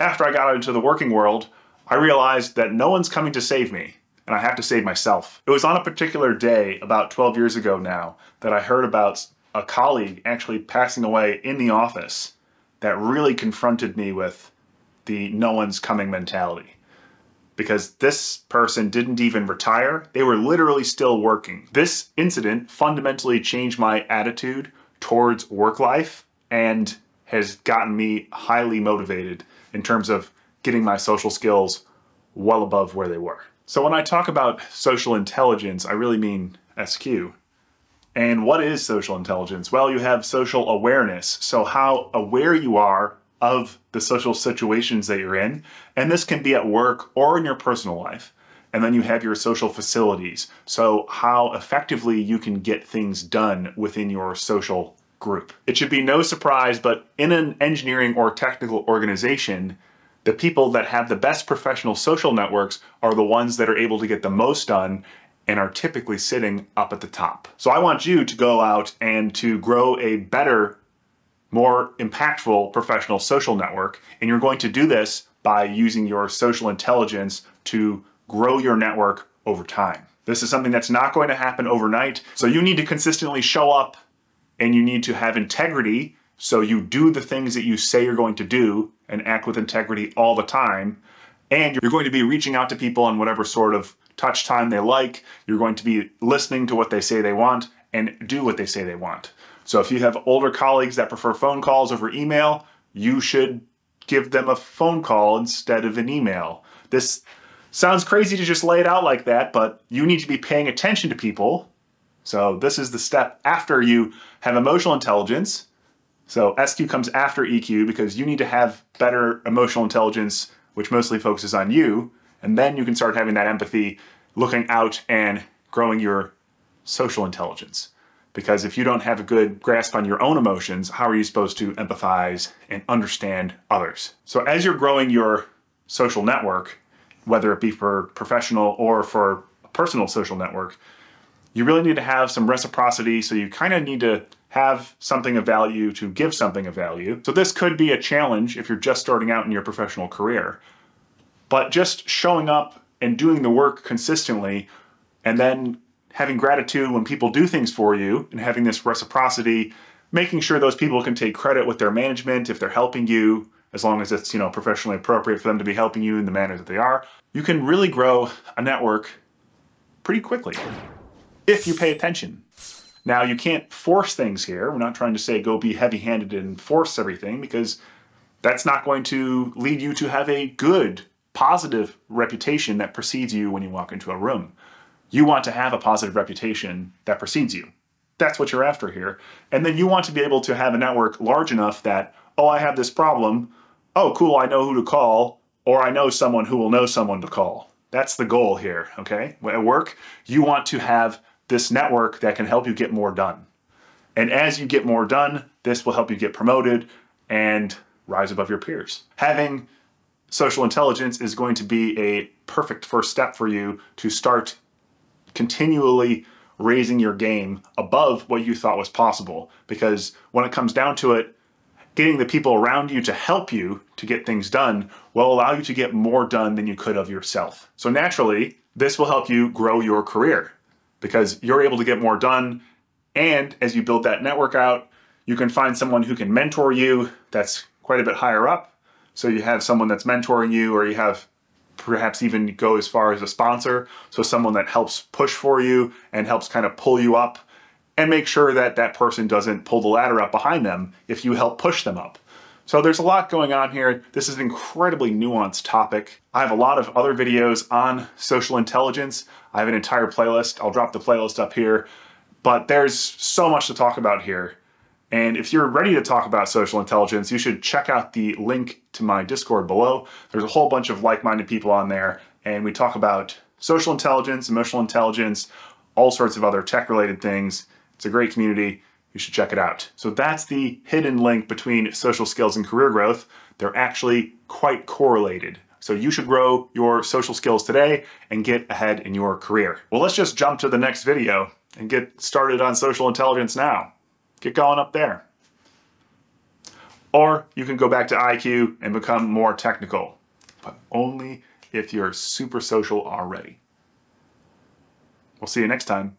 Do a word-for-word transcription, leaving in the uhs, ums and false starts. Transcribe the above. After I got out into the working world, I realized that no one's coming to save me, and I have to save myself. It was on a particular day, about twelve years ago now, that I heard about a colleague actually passing away in the office that really confronted me with the no one's coming mentality. Because this person didn't even retire, they were literally still working. This incident fundamentally changed my attitude towards work life and has gotten me highly motivated in terms of getting my social skills well above where they were. So when I talk about social intelligence, I really mean S Q. And what is social intelligence? Well, you have social awareness. So how aware you are of the social situations that you're in. And this can be at work or in your personal life. And then you have your social facilities. So how effectively you can get things done within your social group. It should be no surprise, but in an engineering or technical organization, the people that have the best professional social networks are the ones that are able to get the most done and are typically sitting up at the top. So I want you to go out and to grow a better, more impactful professional social network. And you're going to do this by using your social intelligence to grow your network over time. This is something that's not going to happen overnight. So you need to consistently show up and you need to have integrity. So you do the things that you say you're going to do and act with integrity all the time. And you're going to be reaching out to people on whatever sort of touch time they like. You're going to be listening to what they say they want and do what they say they want. So if you have older colleagues that prefer phone calls over email, you should give them a phone call instead of an email. This sounds crazy to just lay it out like that, but you need to be paying attention to people. So this is the step after you have emotional intelligence. So S Q comes after E Q because you need to have better emotional intelligence, which mostly focuses on you. And then you can start having that empathy, looking out and growing your social intelligence. Because if you don't have a good grasp on your own emotions, how are you supposed to empathize and understand others? So as you're growing your social network, whether it be for professional or for a personal social network, you really need to have some reciprocity. So you kind of need to have something of value to give something of value. So this could be a challenge if you're just starting out in your professional career, but just showing up and doing the work consistently and then having gratitude when people do things for you and having this reciprocity, making sure those people can take credit with their management if they're helping you, as long as it's, you know, professionally appropriate for them to be helping you in the manner that they are. You can really grow a network pretty quickly if you pay attention. Now, you can't force things here. We're not trying to say go be heavy-handed and force everything because that's not going to lead you to have a good, positive reputation that precedes you when you walk into a room. You want to have a positive reputation that precedes you. That's what you're after here. And then you want to be able to have a network large enough that, oh, I have this problem. Oh, cool, I know who to call. Or I know someone who will know someone to call. That's the goal here, okay? At work, you want to have this network that can help you get more done. And as you get more done, this will help you get promoted and rise above your peers. Having social intelligence is going to be a perfect first step for you to start continually raising your game above what you thought was possible. Because when it comes down to it, getting the people around you to help you to get things done will allow you to get more done than you could of yourself. So naturally, this will help you grow your career, because you're able to get more done. And as you build that network out, you can find someone who can mentor you that's quite a bit higher up. So you have someone that's mentoring you, or you have perhaps even go as far as a sponsor. So someone that helps push for you and helps kind of pull you up and make sure that that person doesn't pull the ladder up behind them if you help push them up. So there's a lot going on here. This is an incredibly nuanced topic. I have a lot of other videos on social intelligence. I have an entire playlist. I'll drop the playlist up here, but there's so much to talk about here. And if you're ready to talk about social intelligence, you should check out the link to my Discord below. There's a whole bunch of like-minded people on there, and we talk about social intelligence, emotional intelligence, all sorts of other tech-related things. It's a great community. You should check it out. So that's the hidden link between social skills and career growth. They're actually quite correlated. So you should grow your social skills today and get ahead in your career. Well, let's just jump to the next video and get started on social intelligence now. Get going up there. Or you can go back to I Q and become more technical, but only if you're super social already. We'll see you next time.